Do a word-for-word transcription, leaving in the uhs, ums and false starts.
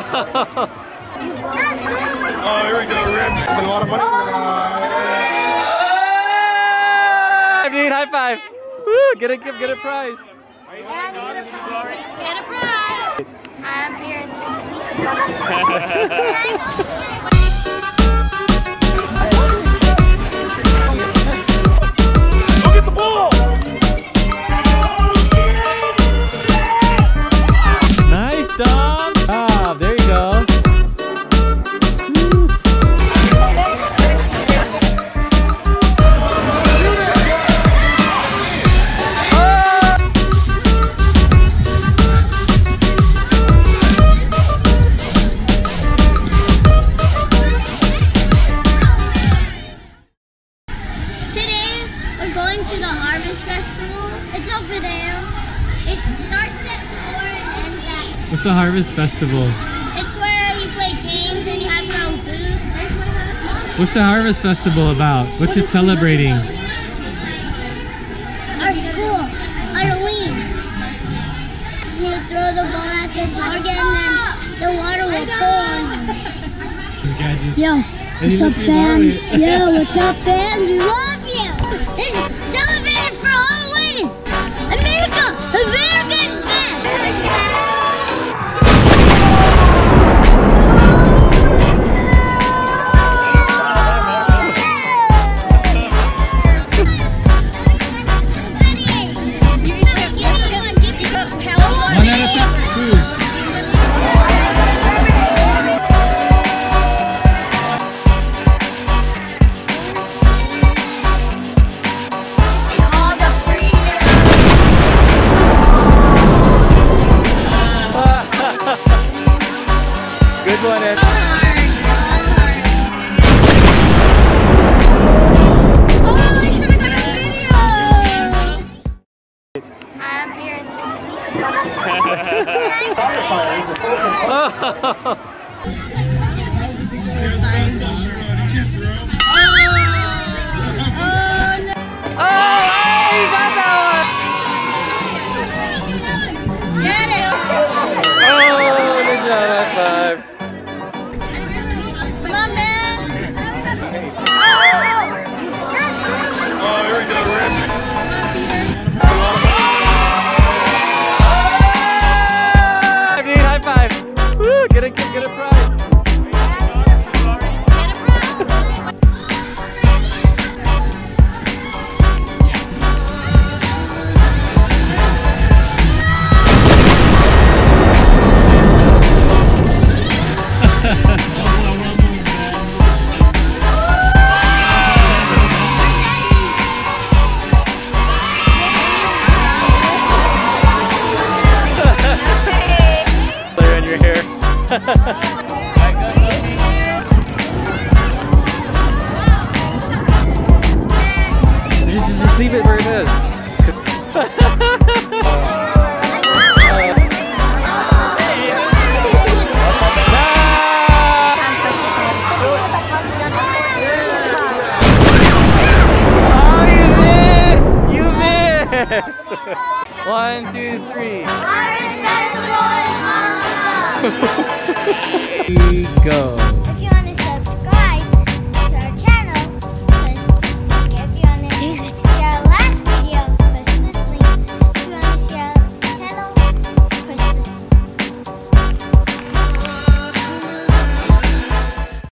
Oh, here we go, Rich. A lot of money. High five, dude, high five. Woo, get a, get a prize. Get a prize. I'm here to speak about it. Going to the Harvest Festival. It's over there. It starts at four and ends at... What's the Harvest Festival? It's where you play games and you have your own booth. What's the Harvest Festival about? What's it celebrating? Our school. Our league. You throw the ball at the target and then the water will pour. Yo, what's up, fans? Yo, what's up, fans? We love you! This is celebrated for all winning! America! America's best! One out of two. Leave it where it is. Oh, you missed! You missed! One, two, three. Harvest Festival is awesome! Here we go.